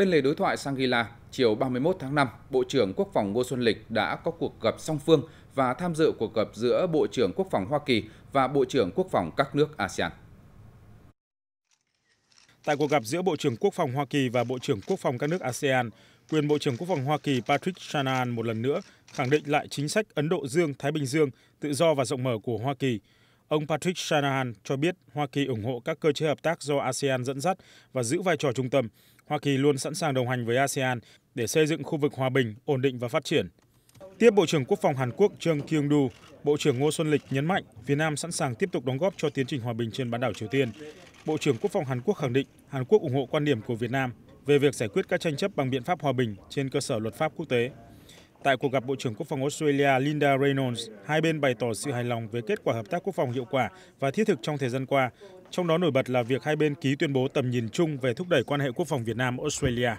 Bên lề đối thoại Shangri-La, chiều 31 tháng 5, Bộ trưởng Quốc phòng Ngô Xuân Lịch đã có cuộc gặp song phương và tham dự cuộc gặp giữa Bộ trưởng Quốc phòng Hoa Kỳ và Bộ trưởng Quốc phòng các nước ASEAN. Tại cuộc gặp giữa Bộ trưởng Quốc phòng Hoa Kỳ và Bộ trưởng Quốc phòng các nước ASEAN, quyền Bộ trưởng Quốc phòng Hoa Kỳ Patrick Shanahan một lần nữa khẳng định lại chính sách Ấn Độ Dương-Thái Bình Dương tự do và rộng mở của Hoa Kỳ. Ông Patrick Shanahan cho biết Hoa Kỳ ủng hộ các cơ chế hợp tác do ASEAN dẫn dắt và giữ vai trò trung tâm. Hoa Kỳ luôn sẵn sàng đồng hành với ASEAN để xây dựng khu vực hòa bình, ổn định và phát triển. Tiếp Bộ trưởng Quốc phòng Hàn Quốc Chung Kyung-du, Bộ trưởng Ngô Xuân Lịch nhấn mạnh Việt Nam sẵn sàng tiếp tục đóng góp cho tiến trình hòa bình trên bán đảo Triều Tiên. Bộ trưởng Quốc phòng Hàn Quốc khẳng định Hàn Quốc ủng hộ quan điểm của Việt Nam về việc giải quyết các tranh chấp bằng biện pháp hòa bình trên cơ sở luật pháp quốc tế. Tại cuộc gặp Bộ trưởng Quốc phòng Australia Linda Reynolds, hai bên bày tỏ sự hài lòng với kết quả hợp tác quốc phòng hiệu quả và thiết thực trong thời gian qua, trong đó nổi bật là việc hai bên ký tuyên bố tầm nhìn chung về thúc đẩy quan hệ quốc phòng Việt Nam-Australia.